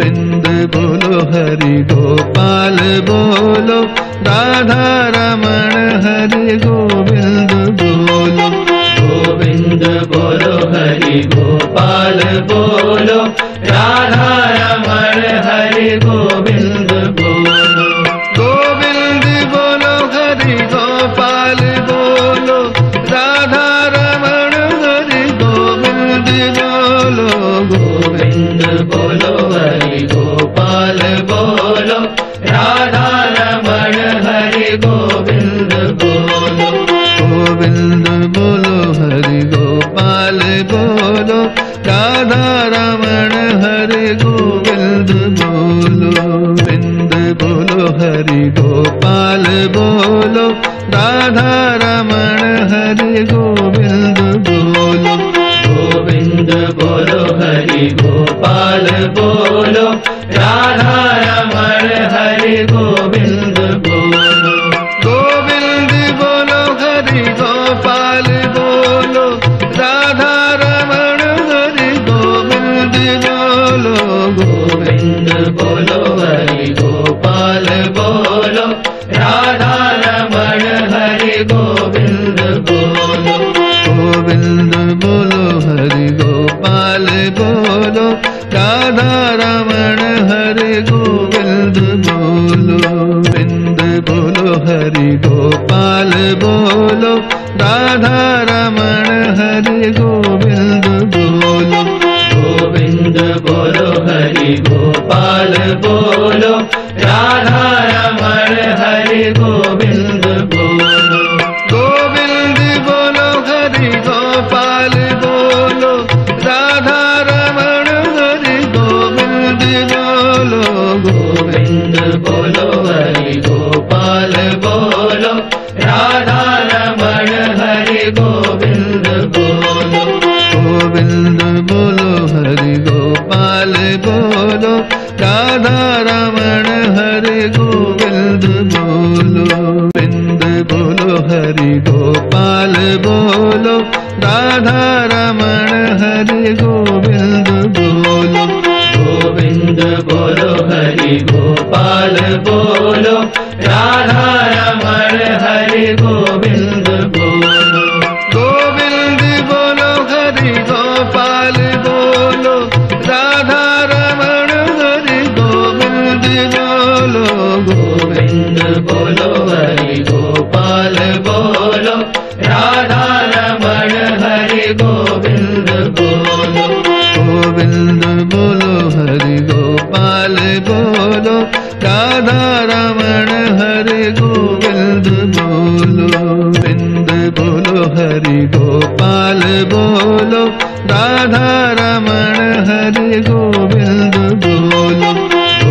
गोविंद बोलो हरि गोपाल बोलो राधा रमण हरि गोविंद बोलो। गोविंद बोलो हरि गोपाल बोलो राधा रमण हरि गोविंद बोलो। गोविंद बोलो हरि गोपाल बोलो राधा रमण हरि गोविंद बोलो। गोविंद बोलो गोपाल बोलो राधा रमण हरि गोविंद बोलो। गोविंद बोलो हरि गोपाल बोलो राधा रमण हरि गोविंद बोलो। गोविंद बोलो हरि गोपाल बोलो राधा रमण हरि गोविंद बोलो। गोविंद बोलो हरि गोपाल बोलो राधा रमण हरि गोविंद बोलो। गोविंद बोलो हरि गोपाल बोलो राधा रमण हरि गोविंद बोलो। गोविंद बोलो हरि गोपाल बोलो राधा रमण हरि गोविंद बोलो। गोविंद बोलो हरि गोपाल बोलो राधा रमण हरि गोविंद बोलो। गोविंद बोलो हरि गोपाल बोलो राधा रमण हरि गोविंद बोलो। गोविंद बोलो हरि गोपाल बोलो राधा रमण हरि गोविंद बोलो। गोविंद बोलो हरि गोपाल बोलो राधा रमण हरि गोविंद बोलो।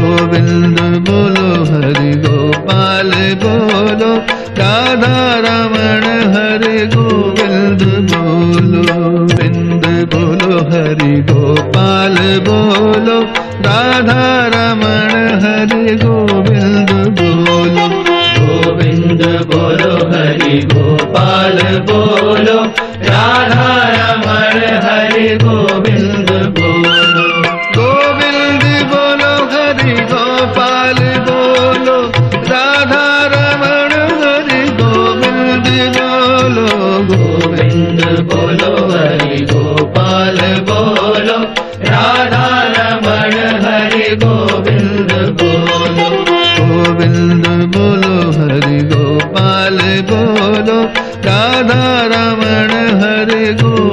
गोविंद बोलो हरि गोपाल बोलो राधा रमण हरि गोविंद बोलो। गोविंद बोलो हरि गोपाल बोलो राधा रमण हरि गोविंद बोलो। गोविंद बोलो हरि गोपाल बोलो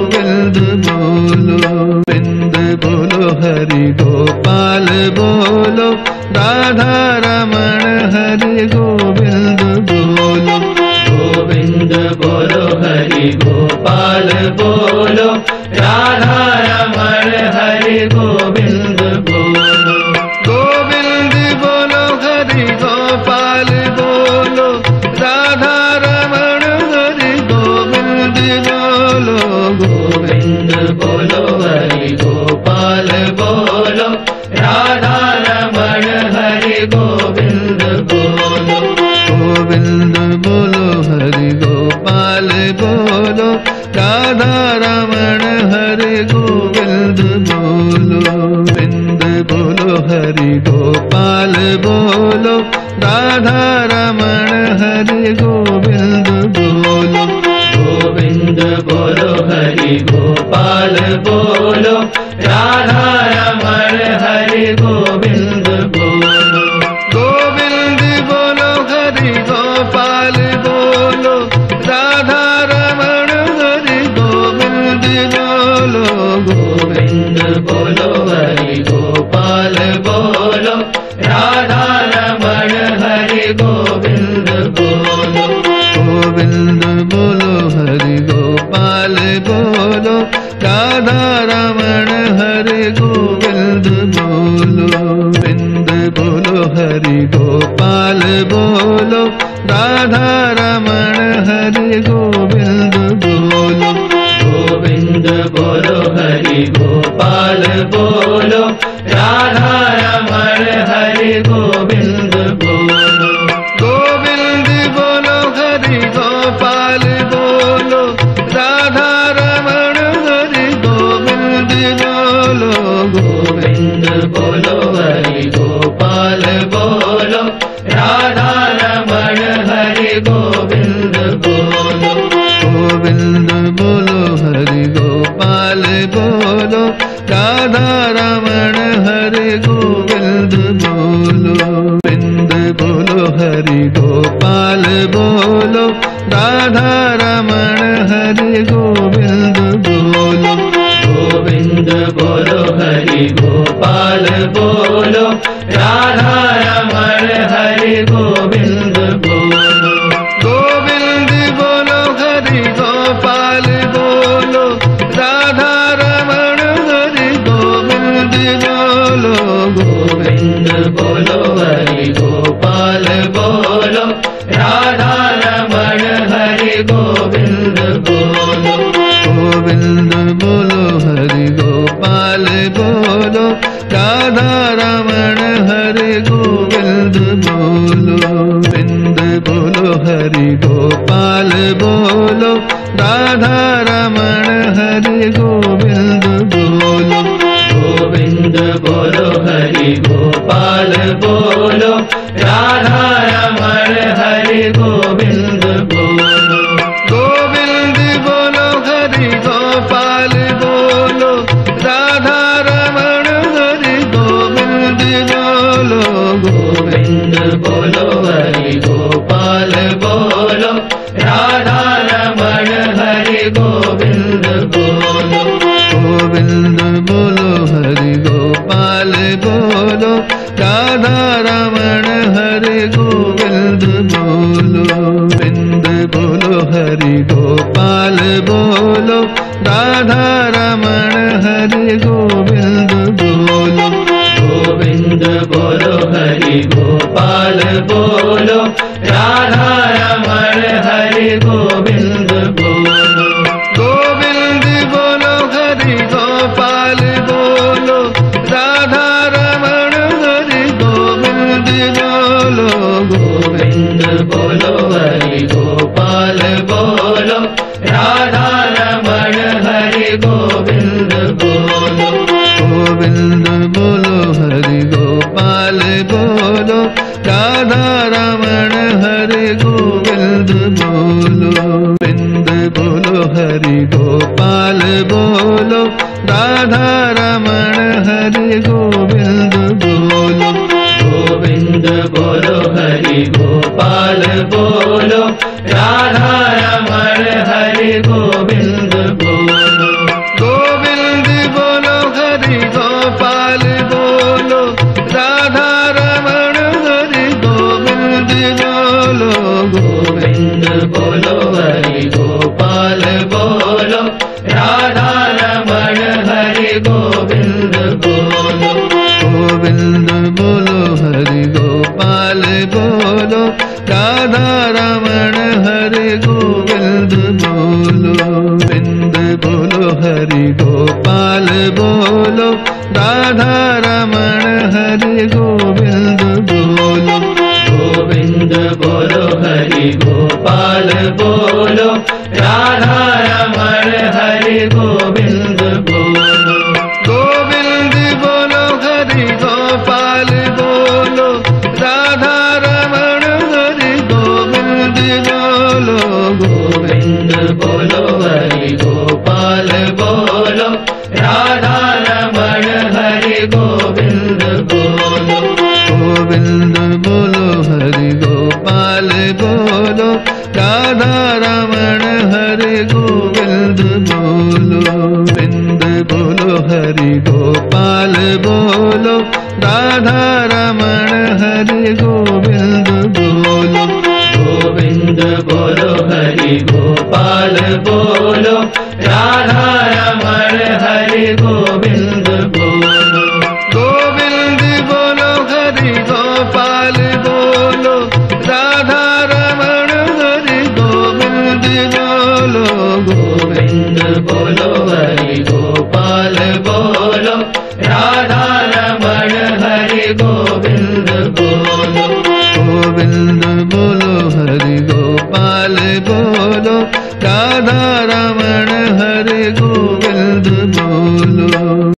राधा रमण हरि गोविंद बोलो। गोविंद बोलो हरि गोपाल बोलो राधा रमण हरि गोविंद बोलो। गोविंद बोलो हरि गोपाल बोलो राधा रमण हरि गोविंद बोलो। गोविंद बोलो हरि गोपाल बोलो राधा रमण हरि गोविंद बोलो। गोविंद बोलो हरि गोपाल बोलो राधा रमण हरि गोविंद बोलो। गोविंद बोलो हरि गोपाल बोलो राधा रमण हरि गोविंद बोलो। गोविंद बोलो हरि गोपाल बोलो राधा रमण हरि गोविंद बोलो। गोविंद बोलो हरि गोपाल बोलो राधा रमण हरि गोविंद बोलो। गोविंद बोलो हरि गोपाल बोलो राधा रमण हरि गोविंद बोलो। गोविंद बोलो हरि गोपाल बोलो राधा रमण हरि गोविंद बोलो। गोविंद बोलो हरि गोपाल बोलो राधा रमण हरि गोविंद बोलो। गोविंद बोलो हरि गोपाल बोलो राधा रमण हरि गोविंद बोलो। गोविंद बोलो हरि गोपाल बोलो राधा रमण हरि गोविंद बोलो। गोविंद बोलो हरि गोपाल बोलो राधा रमण हरि गोविंद बोलो। गोविंद बोलो हरि गोपाल बोलो राधा रमण हरि गोविंद बोलो। गोविंद बोलो हरि गोपाल बोलो राधा रमण हरि गोविंद बोलो। गोविंद बोलो राधा रमण हरि गोविंद बोलो। गोविंद बोलो हरि गोपाल बोलो। राधा रमण हरि गोविंद बोलो। गोविंद बोलो हरि गोपाल बोलो। राधा रमण हरि गोविंद बोलो। गोविंद बोलो हरि गोपाल बोलो। राधा रमण हरि गोविंद बोलो। गोविंद बोलो हरि गोपाल बोलो। राधा रमण हरि गोविंद बोलो। गोविंद बोलो हरि गोपाल बोलो। राधा रमण हरि गोविंद बोलो। गोविंद बोलो हरि गोपाल बोलो। राधा रमण हरि गोविंद बोलो। गोविंद बोलो हरि गोपाल बोलो। राधा रमण हरि गोविंद बोलो। गोविंद बोलो हरि गोपाल बोलो। राधा रमण हरि गोविंद बोलो। गोविंद बोलो हरि गोपाल बोलो। राधा रमण हरि गोविंद बोलो। गोविंद बोलो हरि गोपाल बोलो। राधा रमण हरि गोविंद बोलो। गोविंद बोलो हरि गोपाल बोलो। राधा रमण हरि गोविंद बोलो। गोविंद बोलो हरि गोपाल बोलो। राधा रमण हरि गोविंद बोलो। गोविंद बोलो हरि गोपाल बोलो। राधा रमण हरि गोविंद बोलो। गोविंद बोलो हरि गोपाल बोलो। राधा रमण हरि गोविंद बोलो। गोविंद बोलो हरि गोपाल बोलो। राधा रमण हरि गोविंद बोलो। गोविंद बोलो हरि गोपाल बोलो। राधा रमण हरि गोविंद बोलो। गोविंद बोलो हरि गोपाल बोलो। राधा रमण हरि गोविंद बोलो। गोविंद बोलो हरि गोपाल बोलो। राधा रमण हरि गोविंद बोलो। गोविंद बोलो हरि गोपाल बोलो। राधा रमण हरि गोविंद बोलो। गोविंद बोलो हरि गोपाल बोलो। राधा रमण हरि गोविंद बोलो। गोविंद बोलो हरि गोपाल बोलो। राधा रमण हरि गोविंद बोलो। गोविंद बोलो हरि गोपाल बोलो। राधा रमण हरि गोविंद बोलो। गोविंद बोलो हरि गोपाल बोलो। राधा रमण हरि गोविंद बोलो। गोविंद बोलो हरि गोपाल बोलो। राधा रमण हरि गोविंद बोलो। गोविंद बोलो हरि गोपाल बोलो। राधा रमण हरि गोविंद बोलो। गोविंद बोलो हरि गोपाल बोलो। राधा रमण हरि गोविंद बोलो। गोविंद बोलो हरि गोपाल बोलो। राधा रमण हरि गोविंद बोलो। गोविंद बोलो हरि गोपाल बोलो। राधा रमण हरि गोविंद बोलो। गोविंद बोलो हरि गोपाल बोलो। राधा रमण हरि गोविंद बोलो। गोविंद बोलो हरि गोपाल बोलो। राधा रमण हरि गोविंद बोलो। गोविंद बोलो हरि गोपाल बोलो। राधा रमण हरि गोविंद बोलो। गोविंद बोलो हरि गोपाल बोलो। राधा रमण गोविंद बोलो हरि गोपाल बोलो राधा रमण हरि गोविंद बोलो। गोविंद बोलो हरि गोपाल बोलो राधा रमण हरि गोविंद बोलो। गोविंद बोलो हरि गोपाल बोलो राधा रमण हरि गोविंद बोलो। गोविंद बोलो हरि गोपाल बोलो राधा